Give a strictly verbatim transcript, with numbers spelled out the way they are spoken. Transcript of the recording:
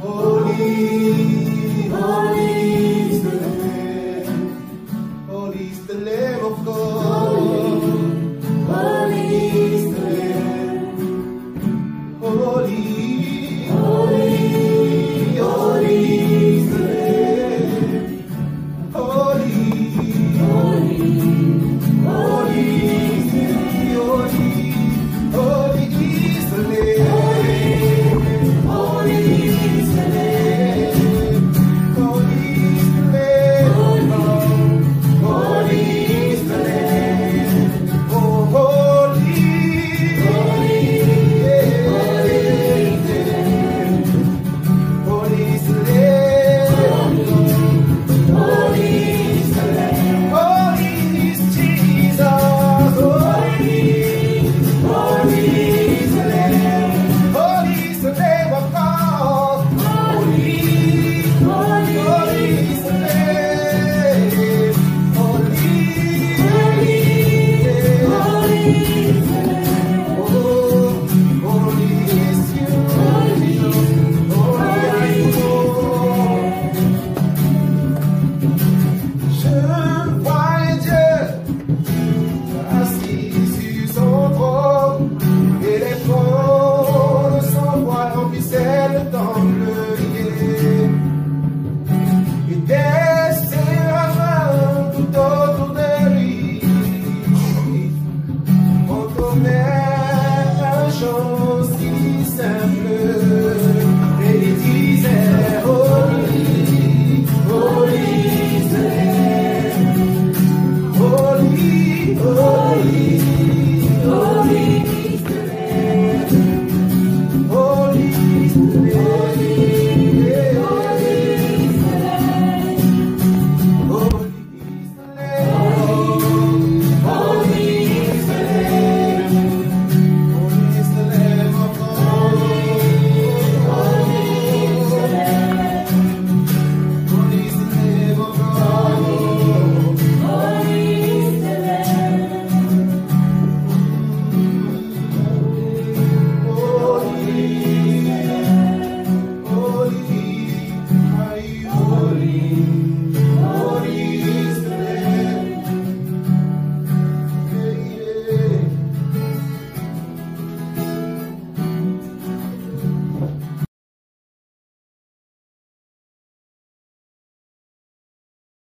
holy, holy is the Lamb, holy is the Lamb of God.